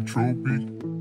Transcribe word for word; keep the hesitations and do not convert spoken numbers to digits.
Tropie.